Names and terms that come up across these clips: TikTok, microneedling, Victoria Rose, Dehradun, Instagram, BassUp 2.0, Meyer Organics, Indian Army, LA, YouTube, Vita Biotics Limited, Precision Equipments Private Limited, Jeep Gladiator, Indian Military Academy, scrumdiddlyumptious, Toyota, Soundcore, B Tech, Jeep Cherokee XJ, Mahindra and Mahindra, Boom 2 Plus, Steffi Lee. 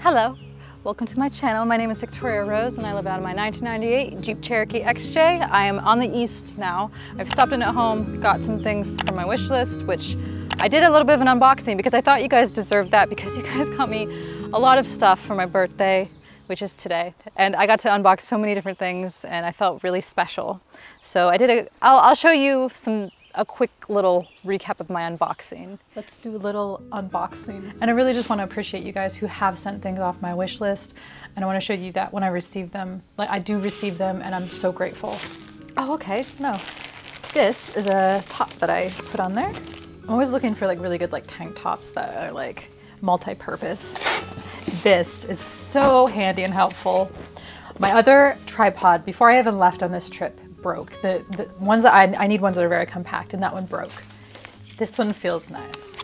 Hello, welcome to my channel. My name is Victoria Rose and I live out of my 1998 Jeep Cherokee XJ. I am on the east now. I've stopped in at home, got some things from my wish list, which I did a little bit of an unboxing because I thought you guys deserved that, because you guys got me a lot of stuff for my birthday, which is today. And I got to unbox so many different things and I felt really special. So I did I'll show you a quick little recap of my unboxing. Let's do a little unboxing. And I really just want to appreciate you guys who have sent things off my wish list. And I want to show you that when I receive them, like I do receive them and I'm so grateful. Oh, okay, no. This is a top that I put on there. I'm always looking for like really good like tank tops that are like multi-purpose. This is so handy and helpful. My other tripod, before I even left on this trip, broke. The ones that I need ones that are very compact, and that one broke. This one feels nice.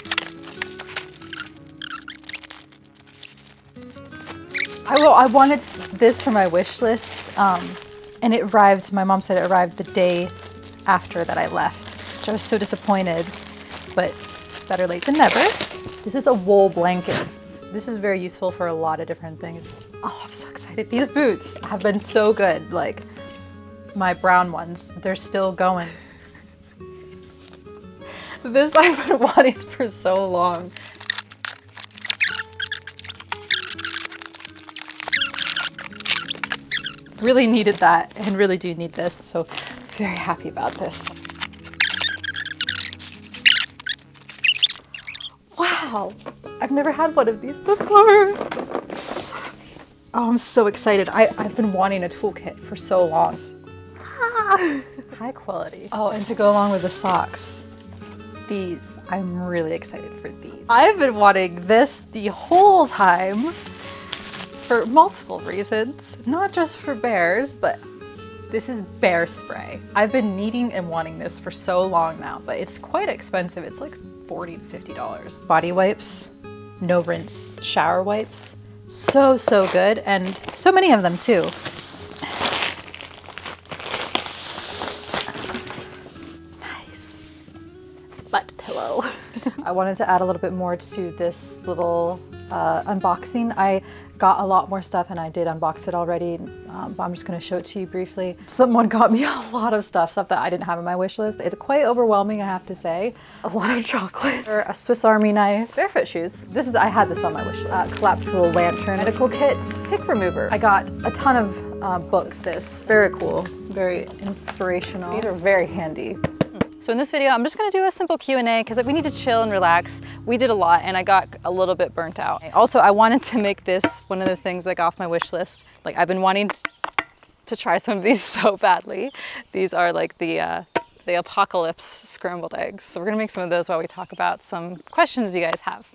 I wanted this for my wish list, and it arrived, my mom said it arrived the day after that I left, which I was so disappointed, but better late than never. This is a wool blanket. This is very useful for a lot of different things. Oh, I'm so excited. These boots have been so good. Like my brown ones, they're still going. This I've been wanting for so long. Really needed that and really do need this. So very happy about this. Wow, I've never had one of these before. Oh, I'm so excited. I've been wanting a toolkit for so long. Ah. High quality. Oh, and to go along with the socks, these, I'm really excited for these. I've been wanting this the whole time for multiple reasons, not just for bears, but this is bear spray. I've been needing and wanting this for so long now, but it's quite expensive. It's like $40 to $50. Body wipes, no rinse shower wipes. So, so good. And so many of them too. Nice. Butt pillow. I wanted to add a little bit more to this little unboxing. I got a lot more stuff and I did unbox it already, but I'm just going to show it to you briefly. Someone got me a lot of stuff that I didn't have in my wish list. It's quite overwhelming, I have to say. A lot of chocolate, or a Swiss Army knife, barefoot shoes. I had this on my wish list. Collapsible lantern, medical kits, tick remover. I got a ton of books. This very cool, very inspirational. These are very handy. So in this video, I'm just gonna do a simple Q&A because we need to chill and relax. We did a lot and I got a little bit burnt out. Also, I wanted to make this one of the things like off my wish list. Like I've been wanting to try some of these so badly. These are like the apocalypse scrambled eggs. So we're gonna make some of those while we talk about some questions you guys have.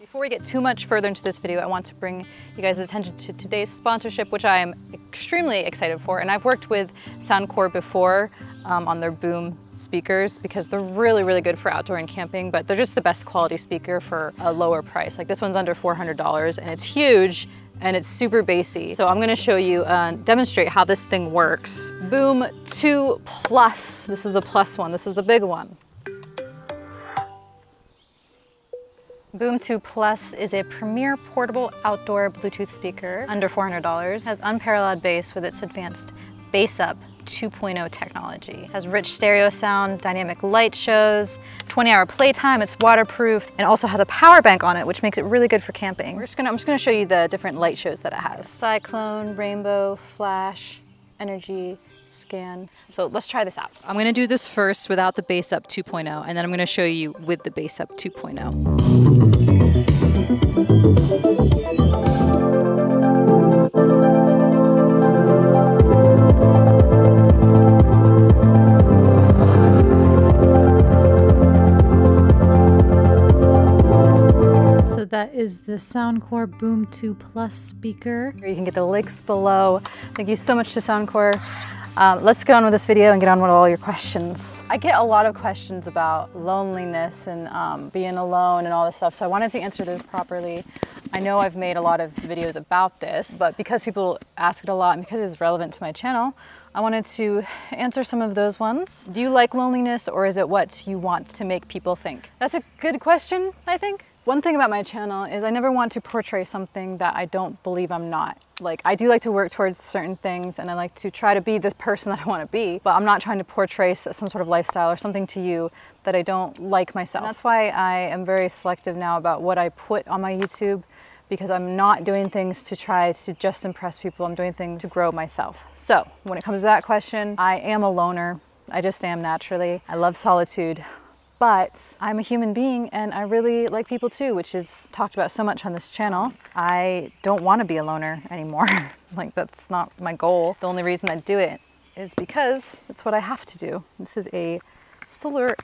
Before we get too much further into this video, I want to bring you guys' attention to today's sponsorship, which I am extremely excited for. And I've worked with Soundcore before on their Boom speakers because they're really, really good for outdoor and camping, but they're just the best quality speaker for a lower price. Like this one's under $400 and it's huge and it's super bassy. So I'm gonna show you, demonstrate how this thing works. Boom 2 Plus, this is the plus one, this is the big one. Boom 2 Plus is a premier portable outdoor Bluetooth speaker under $400. It has unparalleled bass with its advanced BassUp 2.0 technology. It has rich stereo sound, dynamic light shows, 20-hour playtime, it's waterproof, and also has a power bank on it, which makes it really good for camping. I'm just gonna show you the different light shows that it has. Cyclone, rainbow, flash, energy, scan. So let's try this out. I'm gonna do this first without the BassUp 2.0, and then I'm gonna show you with the BassUp 2.0. So that is the Soundcore Boom 2 Plus speaker. You can get the links below. Thank you so much to Soundcore. Let's get on with this video and get on with all your questions. I get a lot of questions about loneliness and being alone and all this stuff, so I wanted to answer those properly. I know I've made a lot of videos about this, but because people ask it a lot and because it's relevant to my channel, I wanted to answer some of those ones. Do you like loneliness, or is it what you want to make people think? That's a good question, I think. One thing about my channel is I never want to portray something that I don't believe I'm not. Like, I do like to work towards certain things and I like to try to be the person that I want to be, but I'm not trying to portray some sort of lifestyle or something to you that I don't like myself. And that's why I am very selective now about what I put on my YouTube, because I'm not doing things to try to just impress people. I'm doing things to grow myself. So when it comes to that question, I am a loner. I just am naturally. I love solitude. But I'm a human being and I really like people too, which is talked about so much on this channel. I don't want to be a loner anymore. Like, that's not my goal. The only reason I do it is because it's what I have to do. This is a solar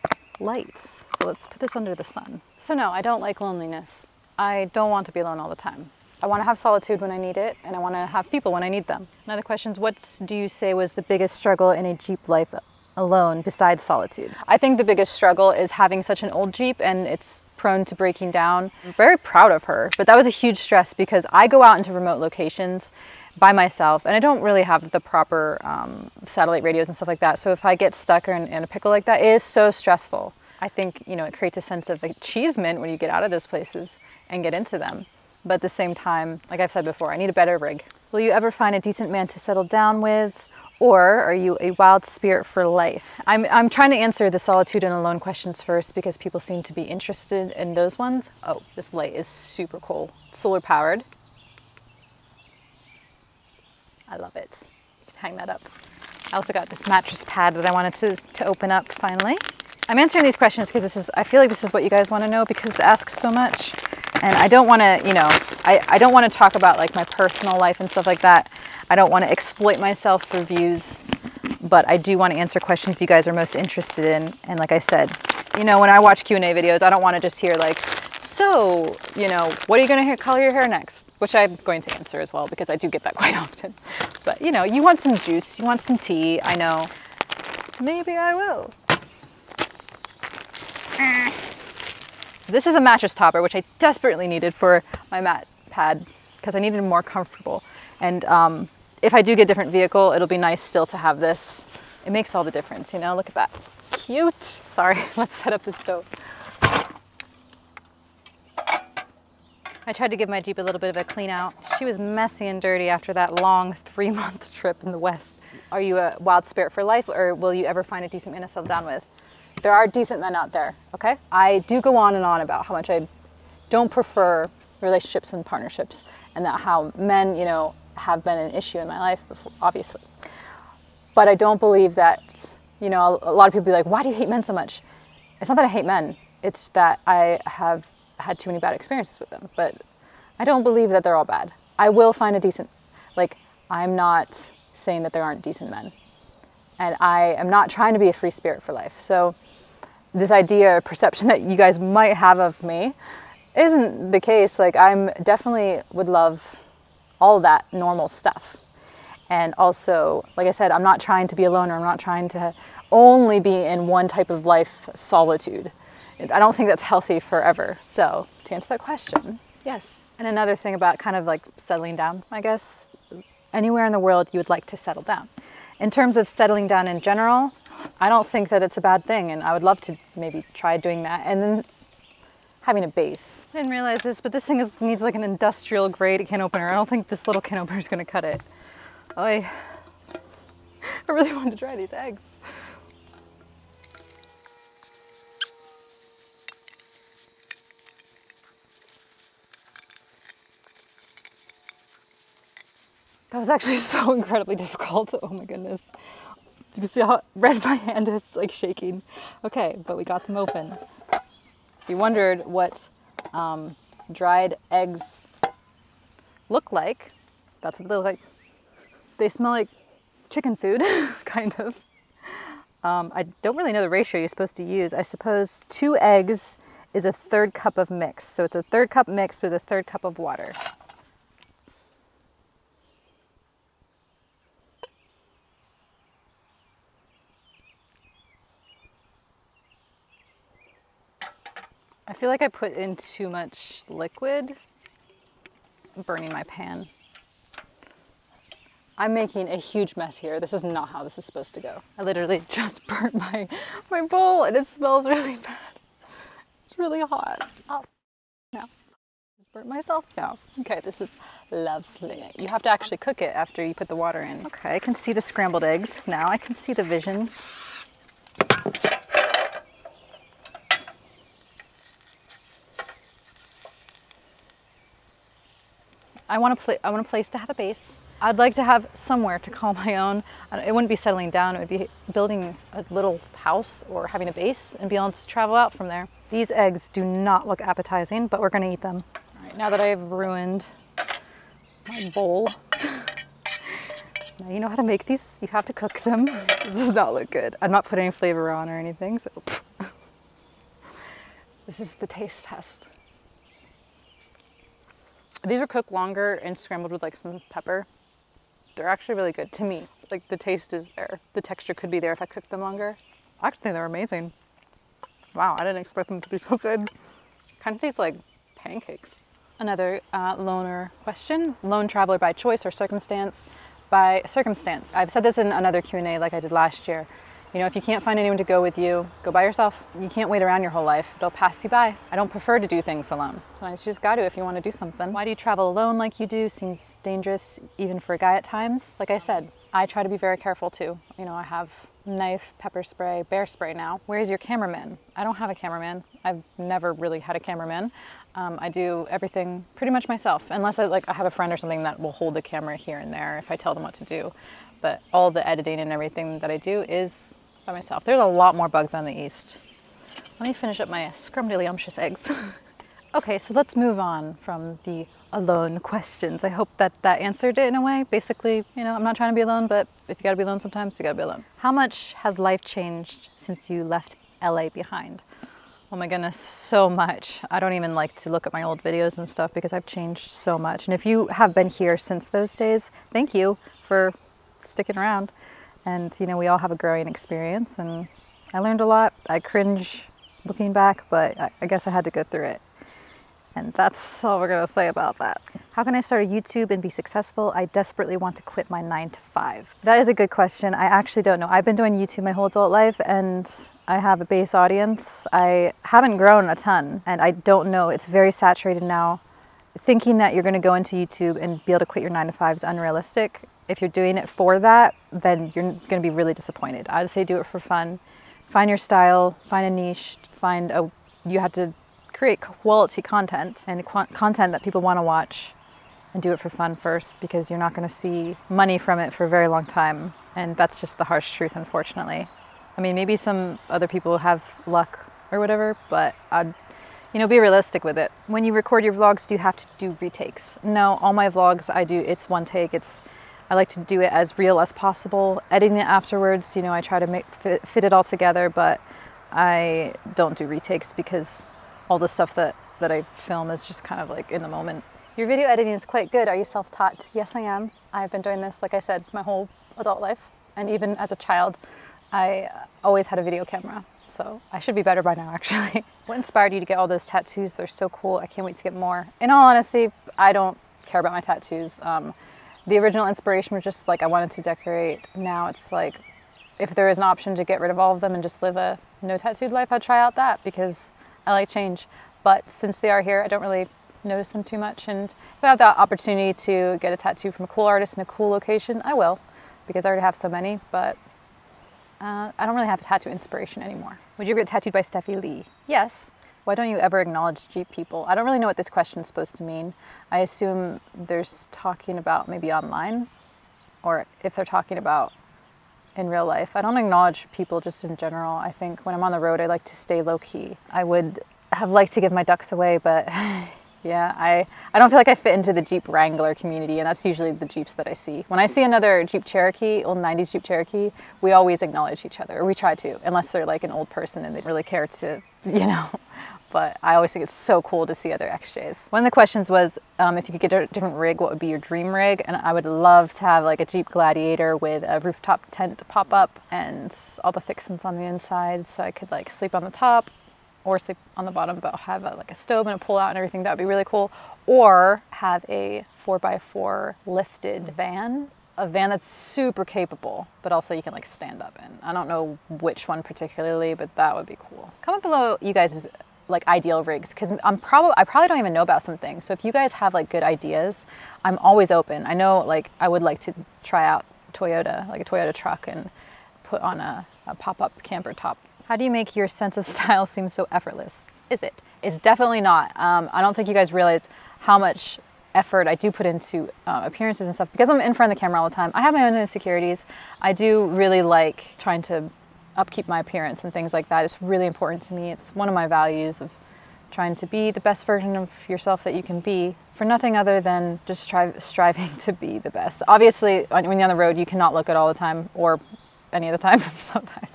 light. So let's put this under the sun. So no, I don't like loneliness. I don't want to be alone all the time. I want to have solitude when I need it, and I want to have people when I need them. Another question is, what do you say was the biggest struggle in a Jeep life alone besides solitude? I think the biggest struggle is having such an old Jeep and it's prone to breaking down. I'm very proud of her, but that was a huge stress because I go out into remote locations by myself and I don't really have the proper satellite radios and stuff like that. So if I get stuck in a pickle like that, it is so stressful. I think, you know, it creates a sense of achievement when you get out of those places and get into them. But at the same time, like I've said before, I need a better rig. Will you ever find a decent man to settle down with? Or are you a wild spirit for life? I'm trying to answer the solitude and alone questions first because people seem to be interested in those ones. Oh, this light is super cool. Solar powered. I love it. You can hang that up. I also got this mattress pad that I wanted to open up finally. I'm answering these questions because I feel like this is what you guys want to know because they ask so much. And I don't want to, you know, I don't want to talk about like my personal life and stuff like that. I don't want to exploit myself for views, but I do want to answer questions you guys are most interested in. And like I said, you know, when I watch Q&A videos, I don't want to just hear like, so, you know, what are you going to color your hair next? Which I'm going to answer as well, because I do get that quite often. But, you know, you want some juice, you want some tea. I know. Maybe I will. So this is a mattress topper, which I desperately needed for my mat pad because I needed more comfortable. And if I do get a different vehicle, it'll be nice still to have this. It makes all the difference, you know? Look at that. Cute. Sorry, let's set up the stove. I tried to give my Jeep a little bit of a clean out. She was messy and dirty after that long 3-month trip in the West. Are you a wild spirit for life, or will you ever find a decent man to settle down with? There are decent men out there, okay? I do go on and on about how much I don't prefer relationships and partnerships, and that how men, you know, have been an issue in my life before, obviously. But I don't believe that, you know, a lot of people be like, why do you hate men so much? It's not that I hate men. It's that I have had too many bad experiences with them. But I don't believe that they're all bad. I will find a decent, like, I'm not saying that there aren't decent men. And I am not trying to be a free spirit for life. So this idea or perception that you guys might have of me isn't the case. Like, I'm definitely would love all that normal stuff. And also, like I said, I'm not trying to be alone, or I'm not trying to only be in one type of life, solitude. I don't think that's healthy forever. So to answer that question, yes. And another thing about kind of like settling down, I guess, anywhere in the world you would like to settle down. In terms of settling down in general, I don't think that it's a bad thing. And I would love to maybe try doing that. And then having a base. I didn't realize this, but this thing needs like an industrial grade can opener. I don't think this little can opener is gonna cut it. I really wanted to try these eggs. That was actually so incredibly difficult. Oh my goodness. You can see how red my hand is, like shaking. Okay, but we got them open. If you wondered what dried eggs look like, that's what they look like. They smell like chicken food, kind of. I don't really know the ratio you're supposed to use. I suppose 2 eggs is a 1/3 cup of mix. So it's a 1/3 cup mix with a 1/3 cup of water. I feel like I put in too much liquid. I'm burning my pan. I'm making a huge mess here. This is not how this is supposed to go. I literally just burnt my bowl and it smells really bad. It's really hot. Oh. now. Just burnt myself now. Okay, this is lovely. You have to actually cook it after you put the water in. Okay, I can see the scrambled eggs now. I can see the vision. I want a place to have a base. I'd like to have somewhere to call my own. It wouldn't be settling down, it would be building a little house or having a base and be able to travel out from there. These eggs do not look appetizing, but we're gonna eat them. All right, now that I've ruined my bowl, now you know how to make these. You have to cook them. This does not look good. I'm not putting any flavor on or anything, so. This is the taste test. These are cooked longer and scrambled with like some pepper. They're actually really good to me. Like the taste is there. The texture could be there if I cooked them longer. I actually, they're amazing. Wow, I didn't expect them to be so good. Kind of tastes like pancakes. Another loner question. Lone traveler by choice or circumstance? By circumstance. I've said this in another Q&A like I did last year. You know, if you can't find anyone to go with you, go by yourself. You can't wait around your whole life. It'll pass you by. I don't prefer to do things alone. Sometimes you just got to if you want to do something. Why do you travel alone like you do? Seems dangerous even for a guy at times. Like I said, I try to be very careful too. You know, I have knife, pepper spray, bear spray now. Where's your cameraman? I don't have a cameraman. I've never really had a cameraman. I do everything pretty much myself, unless I have a friend or something that will hold the camera here and there if I tell them what to do. But all the editing and everything that I do is by myself. There's a lot more bugs on the east. Let me finish up my scrumdiddlyumptious eggs. Okay, so let's move on from the alone questions. I hope that answered it in a way. Basically, you know, I'm not trying to be alone, but if you gotta be alone sometimes, you gotta be alone. How much has life changed since you left LA behind? Oh my goodness, so much. I don't even like to look at my old videos and stuff because I've changed so much. And if you have been here since those days, thank you for sticking around. And you know, we all have a growing experience, and I learned a lot. I cringe looking back, but I guess I had to go through it. And that's all we're gonna say about that. How can I start a YouTube and be successful? I desperately want to quit my 9-to-5. That is a good question. I actually don't know. I've been doing YouTube my whole adult life, and I have a base audience. I haven't grown a ton, and I don't know. It's very saturated now. Thinking that you're gonna go into YouTube and be able to quit your 9-to-5 is unrealistic. If you're doing it for that, then you're gonna be really disappointed. I'd say do it for fun. Find your style, find a niche, you have to create quality content and content that people wanna watch, and do it for fun first, because you're not gonna see money from it for a very long time. And that's just the harsh truth, unfortunately. I mean, maybe some other people have luck or whatever, but I'd, you know, be realistic with it. When you record your vlogs, do you have to do retakes? No, all my vlogs I do, it's one take. I like to do it as real as possible. Editing it afterwards, you know, I try to fit it all together, but I don't do retakes because all the stuff that I film is just kind of like in the moment. Your video editing is quite good. Are you self-taught? Yes, I am. I've been doing this, like I said, my whole adult life. And even as a child, I always had a video camera. So I should be better by now, actually. What inspired you to get all those tattoos? They're so cool. I can't wait to get more. In all honesty, I don't care about my tattoos. The original inspiration was just like I wanted to decorate. Now it's like, if there is an option to get rid of all of them and just live a no tattooed life, I'd try out that because I like change. But since they are here, I don't really notice them too much. And if I have the opportunity to get a tattoo from a cool artist in a cool location, I will, because I already have so many, but I don't really have tattoo inspiration anymore. Would you get tattooed by Steffi Lee? Yes. Why don't you ever acknowledge Jeep people? I don't really know what this question is supposed to mean. I assume they're talking about maybe online, or if they're talking about in real life. I don't acknowledge people just in general. I think when I'm on the road, I like to stay low key. I would have liked to give my ducks away, but yeah, I don't feel like I fit into the Jeep Wrangler community, and that's usually the Jeeps that I see. When I see another Jeep Cherokee, old 90s Jeep Cherokee, we always acknowledge each other, or we try to, unless they're like an old person and they really care to, you know. But I always think it's so cool to see other XJs. One of the questions was if you could get a different rig, what would be your dream rig? And I would love to have like a Jeep Gladiator with a rooftop tent pop up and all the fixings on the inside, so I could like sleep on the top or sleep on the bottom, but have like a stove and a pull out and everything. That would be really cool. Or have a 4x4 lifted van. A van that's super capable, but also you can like stand up in. I don't know which one particularly, but that would be cool. Comment below you guys' like ideal rigs, because I probably don't even know about some things. So if you guys have like good ideas, I'm always open. I know like I would like to try out Toyota, like a Toyota truck, and put on a pop-up camper top. How do you make your sense of style seem so effortless? Is it? It's definitely not. I don't think you guys realize how much effort I do put into appearances and stuff, because I'm in front of the camera all the time. I have my own insecurities. I do really like trying to upkeep my appearance and things like that. It's really important to me. It's one of my values of trying to be the best version of yourself that you can be, for nothing other than just striving to be the best. Obviously, when you're on the road, you cannot look good all the time, or any of the time sometimes.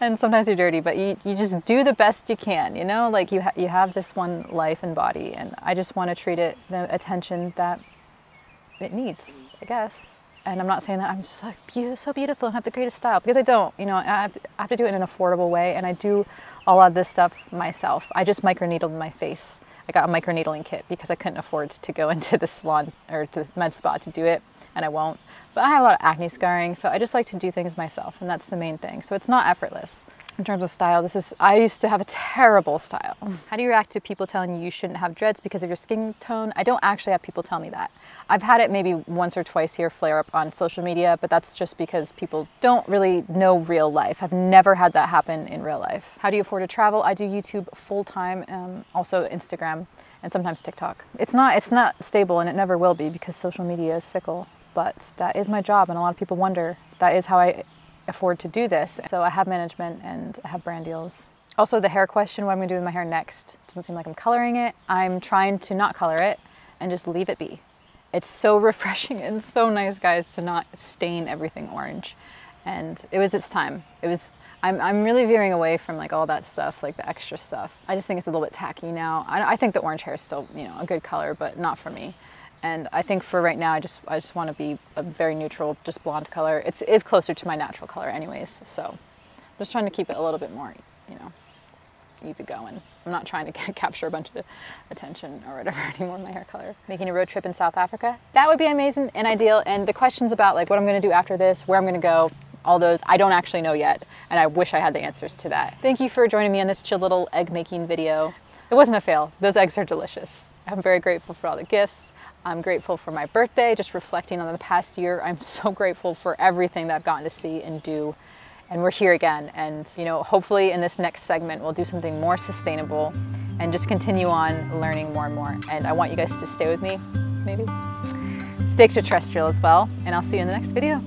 And sometimes you're dirty, but you just do the best you can, you know? Like you have this one life and body, and I just want to treat it the attention that it needs, I guess. And I'm not saying that I'm just like so beautiful and have the greatest style, because I don't, you know. I have to do it in an affordable way, and I do a lot of this stuff myself. I just microneedled my face. I got a microneedling kit because I couldn't afford to go into the salon or to the med spa to do it, and I won't. But I have a lot of acne scarring, so I just like to do things myself, and that's the main thing. So it's not effortless. In terms of style, I used to have a terrible style. How do you react to people telling you you shouldn't have dreads because of your skin tone? I don't actually have people tell me that. I've had it maybe once or twice here flare up on social media, but that's just because people don't really know real life. I've never had that happen in real life. How do you afford to travel? I do YouTube full time, also Instagram, and sometimes TikTok. It's not stable, and it never will be, because social media is fickle. But that is my job, and a lot of people wonder, that is how I afford to do this. So I have management and I have brand deals. Also, the hair question, what I'm gonna do with my hair next. Doesn't seem like I'm coloring it. I'm trying to not color it and just leave it be. It's so refreshing and so nice, guys, to not stain everything orange. And it was its time. I'm really veering away from like all that stuff, like the extra stuff. I just think it's a little bit tacky now. I think the orange hair is still, you know, a good color, but not for me. And I think for right now, I just want to be a very neutral, just blonde color. It is closer to my natural color anyways, so I'm just trying to keep it a little bit more, you know, easygoing. I'm not trying to capture a bunch of attention or whatever anymore in my hair color. Making a road trip in South Africa, that would be amazing and ideal. And the questions about like what I'm going to do after this, where I'm going to go, all those, I don't actually know yet, and I wish I had the answers to that. Thank you for joining me on this chill little egg making video. It wasn't a fail. Those eggs are delicious. I'm very grateful for all the gifts. I'm grateful for my birthday, just reflecting on the past year. I'm so grateful for everything that I've gotten to see and do. And we're here again. And, you know, hopefully in this next segment, we'll do something more sustainable and just continue on learning more and more. And I want you guys to stay with me, maybe. Stay extraterrestrial as well. And I'll see you in the next video.